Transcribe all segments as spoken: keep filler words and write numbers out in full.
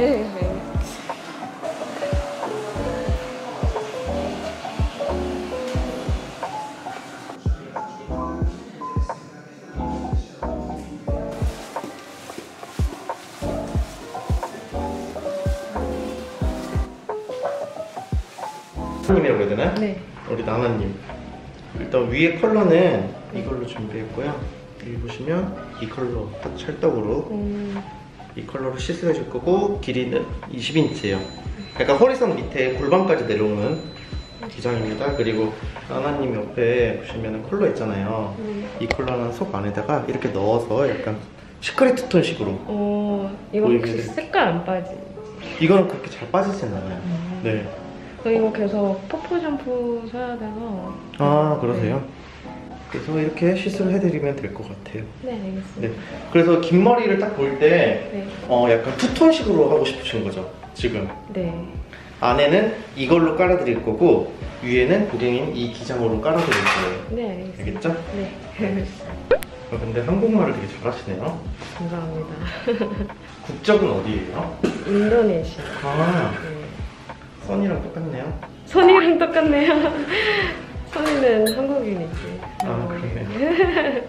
네. 님이라고 해야 되나요? 네. 우리 나나님. 일단 위에 컬러는 이걸로 준비했고요. 여기 보시면 이 컬러 딱 찰떡으로 음. 이 컬러로 시술해 줄 거고, 길이는 이십 인치예요. 약간 허리선 밑에 골반까지 내려오는 기장입니다. 그리고 나나님 옆에 보시면 컬러 있잖아요. 음. 이 컬러는 속 안에다가 이렇게 넣어서 약간 시크릿 투톤식으로. 오, 이거 혹시 색깔 안 빠지? 이거는 그렇게 잘 빠지진 않아요. 음. 네. 저 이거 계속 퍼프 샴푸 사야 돼서. 아, 그러세요? 네. 그래서 이렇게 시술을 해드리면 될 것 같아요. 네, 알겠습니다. 네. 그래서 긴 머리를 딱 볼 때 네. 어, 약간 투톤식으로 하고 싶으신 거죠? 지금? 네. 안에는 이걸로 깔아드릴 거고 위에는 고객님 이 기장으로 깔아드릴 거예요. 네, 알겠습니다. 알겠죠? 네. 아, 근데 한국말을 되게 잘하시네요. 감사합니다. 국적은 어디예요? 인도네시아. 아. 네. 선이랑 똑같네요. 선이랑 똑같네요. 선이는 한국인이지. 아, 그래요?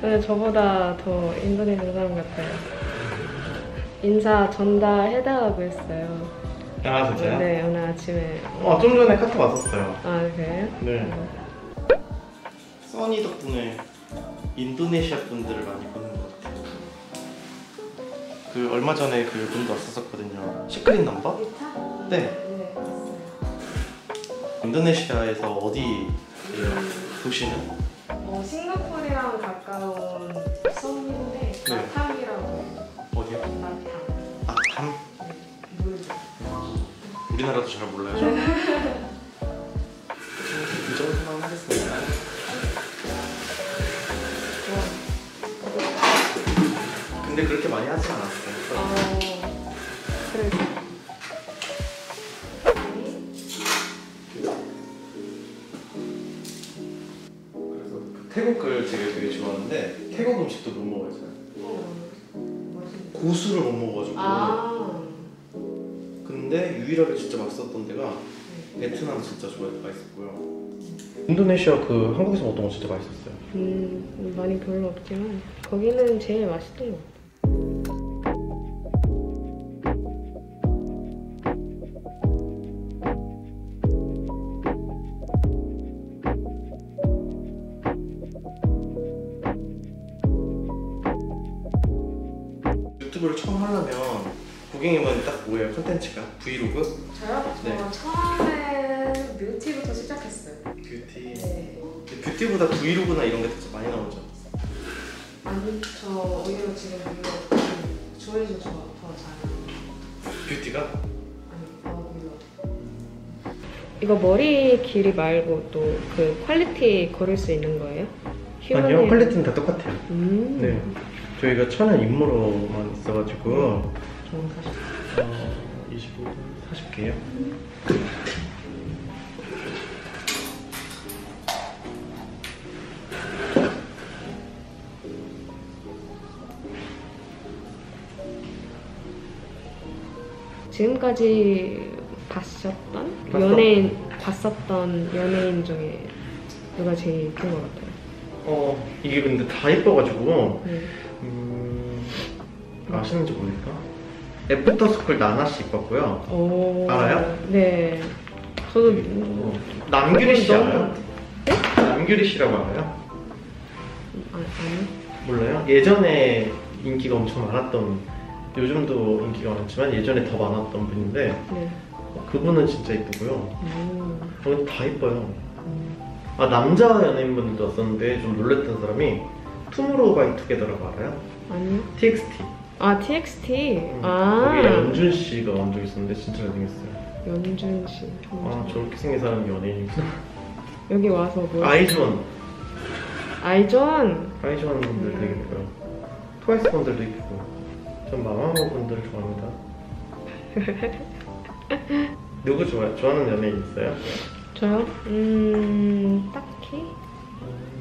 근데 저보다 더 인도네시아 사람 같아요. 인사 전달해달라고 했어요. 아, 진짜요? 네, 오늘 아침에. 어, 좀 전에 카톡 왔었어요. 아, 그래요? 네. 선이 덕분에 인도네시아 분들을 많이 보는 것 같아요. 그 얼마 전에 그 분도 왔었거든요. 시크릿 넘버? 네. 인도네시아에서 어디예요? 음, 도시는? 어, 싱가포르랑 가까운 섬인데 바탐이라고. 네. 어디요? 바탐. 바탐? 네, 모르죠. 우리나라도 잘 몰라요. 이 정도만 하겠습니다. 근데 그렇게 많이 하지 않았어요. 어... 그래서 태국을 제가 되게 좋아하는데 태국 음식도 못 먹어요. 어, 고수를 못 먹어가지고. 아 근데 유일하게 진짜 맛있었던 데가 베트남 진짜 좋아해서 맛있었고요. 인도네시아 그 한국에서 먹던 거 진짜 맛있었어요. 음 많이 별로 없지만 거기는 제일 맛있던 것 같아요. 유튜브를 처음 하려면 고객님은 딱 뭐예요? 컨텐츠가? 브이로그? 저요? 네. 어, 처음엔 뷰티부터 시작했어요. 뷰티? 네. 뷰티보다 브이로그나 이런 게 더 많이 나오죠? 아니, 저 오히려 지금 브이로그 조회수 더 잘. 뷰티가? 아니, 어, 브이로그. 이거 머리 길이 말고 또 그 퀄리티 걸을 수 있는 거예요? 휴머니얼. 아니요, 퀄리티는 다 똑같아요. 음. 네. 저희가 천연 임무로만 있어가지고 총 사십 개 어, 이십오, 사십 개요? 음. 지금까지 봤었던? 봤어? 연예인, 봤었던 연예인 중에 누가 제일 예쁜 것 같아요? 어, 이게 근데 다 예뻐가지고 네. 음... 아시는지 모르니까 애프터스쿨 나나씨 입었고요. 오... 알아요? 네. 저도... 음... 남규리씨 너무... 알아요? 네? 남규리씨라고 알아요? 아, 아니요. 몰라요? 예전에 인기가 엄청 많았던, 요즘도 인기가 많지만 예전에 더 많았던 분인데 네. 어, 그분은 진짜 예쁘고요. 오... 다 예뻐요. 음... 아, 남자 연예인분들도 왔었는데 좀 놀랬던 사람이 투모로우바이투게더라고 알아요? 아니요. 티엑스티. 아, 티엑스티. 응. 아. 거기 연준 씨가 온 적 있었는데 진짜 잘생겼어요. 연준 씨. 연준. 아, 저렇게 생긴 사람이 연예인이구나. 여기 와서 뭐? 아이존. 아이존. 아이존 분들 음. 되게 예뻐요. 트와이스 분들도 예쁘고. 전 마마무 분들 좋아합니다. 누구 좋아요? 좋아하는 연예인 있어요? 저요? 음, 딱히.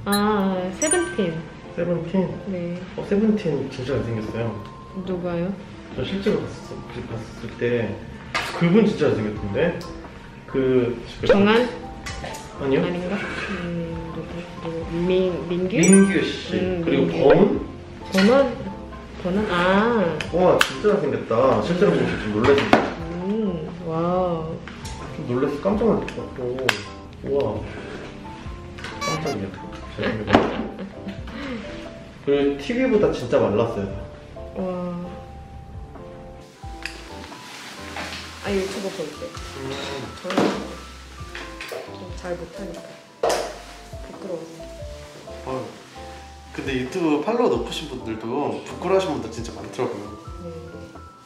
아, 세븐틴. 세븐틴? 네. 어, 세븐틴 진짜 잘생겼어요. 누가요? 저 실제로 봤었, 봤을 때 그분 진짜 잘생겼던데? 그... 정한? 아니요? 아닌가? 음... 누구? 누구? 민... 민규? 민규씨. 음, 그리고 범? 범은? 범은? 아... 와 진짜 잘생겼다. 실제로 보고 좀 놀랐어. 음... 와우. 좀 놀랐어. 깜짝 놀랐고. 우와. 깜짝이야. 잘생겼다. 그리고 티비보다 진짜 말랐어요. 와... 아 유튜브 볼 때 저는 좀 잘 못하니까 부끄러워서. 아 근데 유튜브 팔로우 높으신 분들도 부끄러워하신 분들 진짜 많더라고요. 네.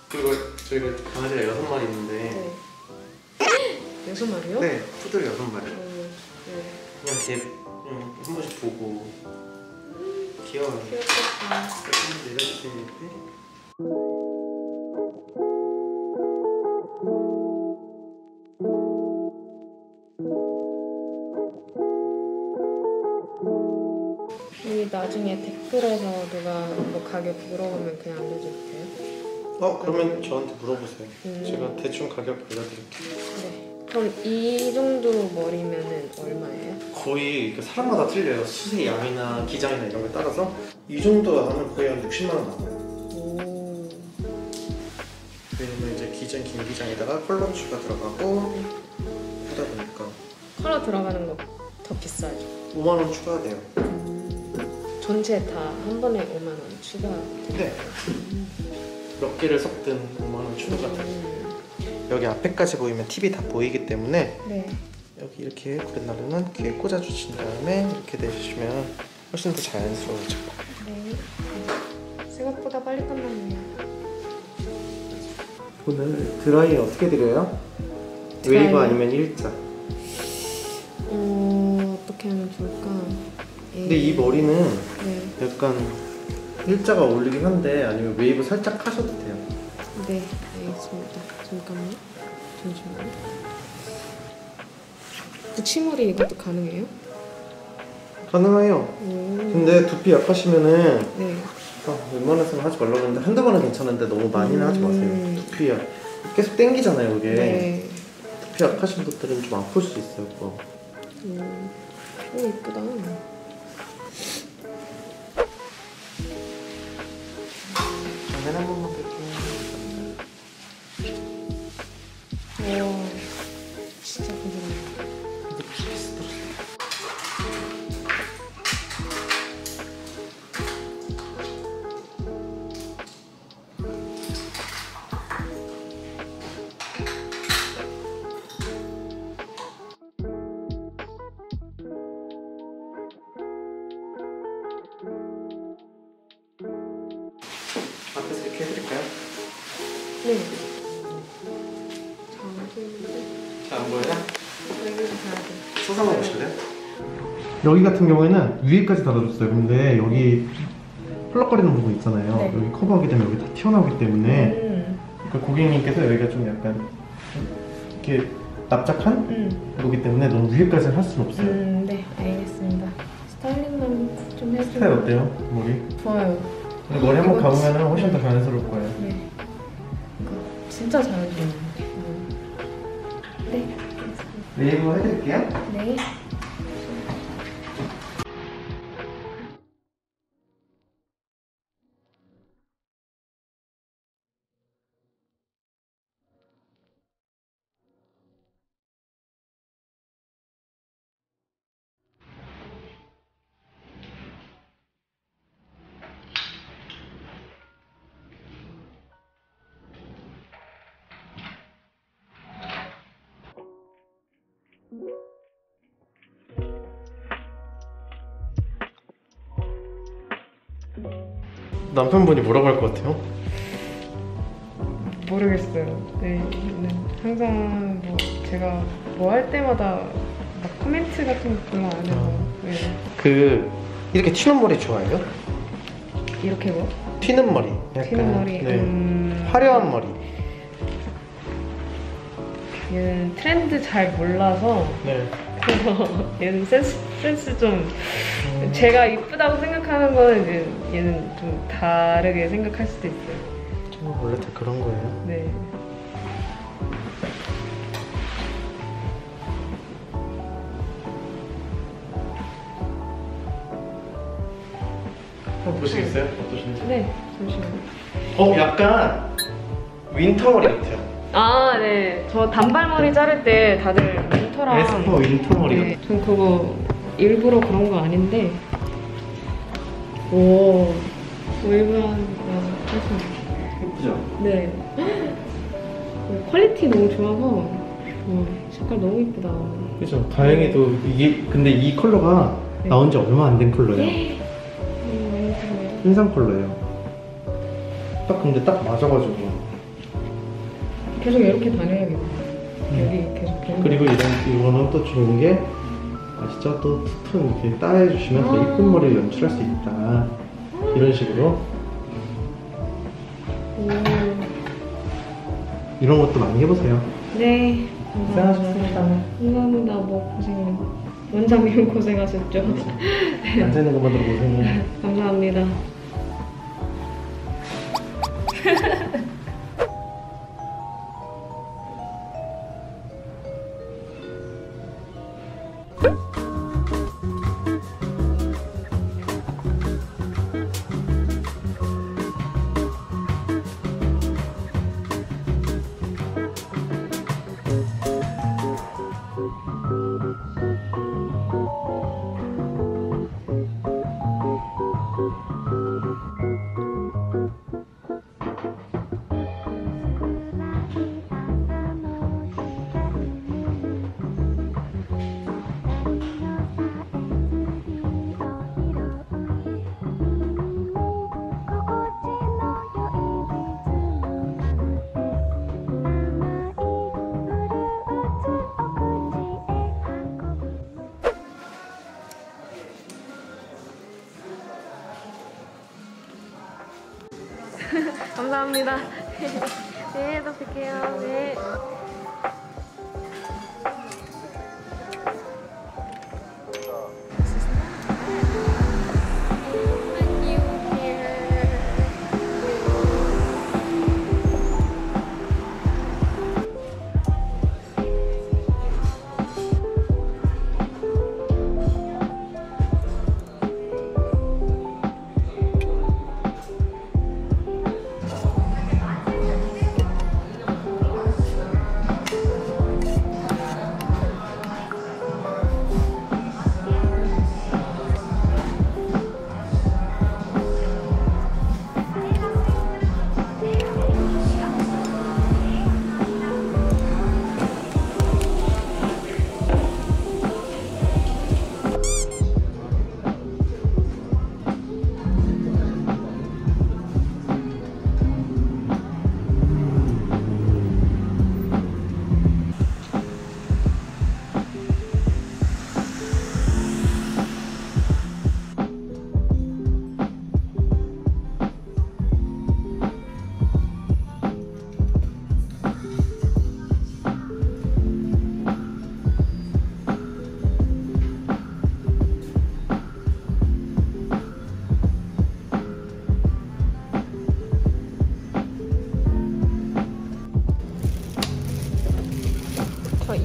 그리고 저희가 강아지가 여섯 마리 있는데. 네. 여섯 마리요? 네, 푸들 여섯 마리. 음, 네. 그냥 걔 한 번씩 보고. 음, 귀여워요. 귀엽겠다. 내려주시는데. 나중에 댓글에서 누가 뭐 가격 물어보면 그냥 알려줄게요. 어? 그러면 저한테 물어보세요. 음. 제가 대충 가격 알려드릴게요. 네. 그럼 이 정도 머리면은 얼마예요? 거의 사람마다 틀려요. 수세 양이나 기장이나 이런 거에 따라서. 이 정도 하면 거의 한 육십만 원 나와요. 오. 왜냐면 이제 기장, 긴 기장에다가 컬러추가 들어가고 하다 보니까 컬러 들어가는 거 더 비싸죠. 오만 원 추가돼요. 전체 다 한 번에 오만 원 추가. 네. 몇 개를 섞든 오만 원 추가가 돼요. 음. 여기 앞에까지 보이면 팁이 다 보이기 때문에 네. 여기 이렇게 고렛나루는 귀에 꽂아주신 다음에 이렇게 내주시면 훨씬 더 자연스러워져. 네. 생각보다 빨리 끝났네요. 오늘 드라이 어떻게 드려요? 드라이. 웨이브 아니면 일자? 어, 어떻게 하면 좋을까? 근데 이 머리는 네. 약간 일자가 어울리긴 한데 아니면 웨이브 살짝 하셔도 돼요. 네, 알겠습니다. 잠깐만, 잠시만요. 붙임머리 이것도 가능해요? 가능해요. 오. 근데 두피 약하시면은 네. 아, 웬만해서는 하지 말라고 했는데 한두 번은 괜찮은데 너무 많이는 음. 하지 마세요. 두피 약 계속 땡기잖아요, 이게. 네. 두피 약하신 분들은 좀 아플 수 있어요, 그거. 음. 오, 예쁘다. 한 번만 볼게요. 와, 진짜 부드러워. 근데 비슷 앞에서 이렇게 해드릴까요? 네. 잘 안 보여요? 네. 소상만 보실래요? 여기 같은 경우에는 위에까지 달아줬어요. 근데 여기 펄럭거리는 부분 있잖아요. 네. 여기 커버하게 되면 여기 다 튀어나오기 때문에 음. 그러니까 고객님께서 여기가 좀 약간 이렇게 납작한 음. 거기 때문에 너무 위에까지 할 수는 없어요. 음, 네, 알겠습니다. 스타일링만 좀 해주세요. 스타일 어때요? 머리? 좋아요. 머리 한번 감으면 훨씬 더 자연스러울 거예요. 네. 진짜 자연스러워요. 네. 웨이브 해드릴게요. 네. 남편분이 뭐라고 할 것 같아요? 모르겠어요. 네, 항상 뭐 제가 뭐 할 때마다 막 코멘트 같은 거 별로 안 해서. 아. 네. 그 이렇게 튀는 머리 좋아해요? 이렇게 뭐? 튀는 머리. 약간, 튀는 머리. 네. 음... 화려한 머리. 얘는 트렌드 잘 몰라서. 네. 그래서 얘는 센스, 센스 좀. 제가 이쁘다고 생각하는 거는 이제 얘는 좀 다르게 생각할 수도 있어요. 어, 원래 다 그런 거예요? 네. 한번 보시겠어요? 어떠신지? 네, 잠시만요. 어, 약간 윈터머리 같아요. 아, 네. 저 단발머리 자를 때 다들 윈터랑 에스퍼 윈터머리 같아요. 네. 전 그거 일부러 그런 거 아닌데 오, 일부러 하는 거 예쁘죠? 네. 퀄리티 너무 좋아서 와, 색깔 너무 예쁘다. 그죠? 다행히도 이게 근데 이 컬러가 네. 나온 지 얼마 안 된 컬러예요. 인상 컬러예요. 딱 근데 딱 맞아가지고 계속 이렇게 다녀야겠다. 음. 여기 계속. 그리고 이런 이거는 또 좋은 게 아시죠? 또 툭툭 이렇게 따해 주시면 더 예쁜 머리를 연출할 수 있다. 이런 식으로. 오. 이런 것도 많이 해보세요. 네. 고생하셨습니다. 감사합니다. 뭐 고생. 원장님 고생하셨죠. 네. 앉아있는 것만 들고 고생해요. 감사합니다. 감사합니다. 네, 또 뵐게요. 네.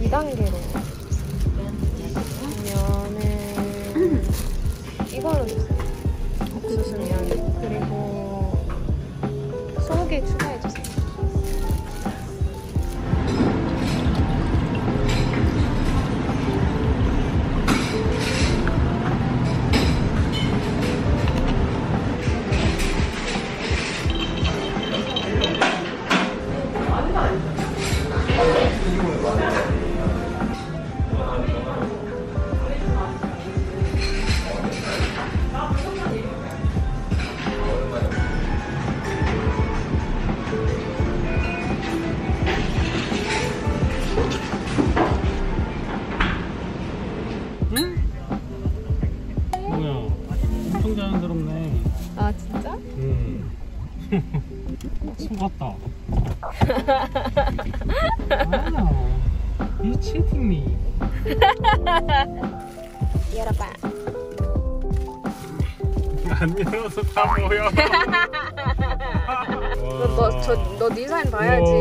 이 단계로 면은 이걸로 주세요. 옥수수 면 그리고 소고기 추가해 주세요. 같다. 와우, you're cheating me. 열어봐. 안 열어서 다 보여. 너너저너 네 사인 봐야지.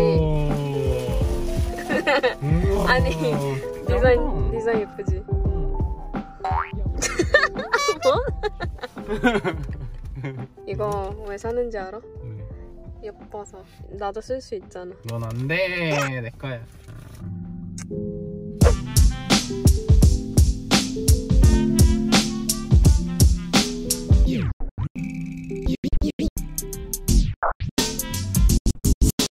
아니 네 사인 네 사인 예쁘지. 뭐? 이거 왜 사는지 알아? 예뻐서 나도 쓸 수 있잖아. 넌 안 돼. 내 거야.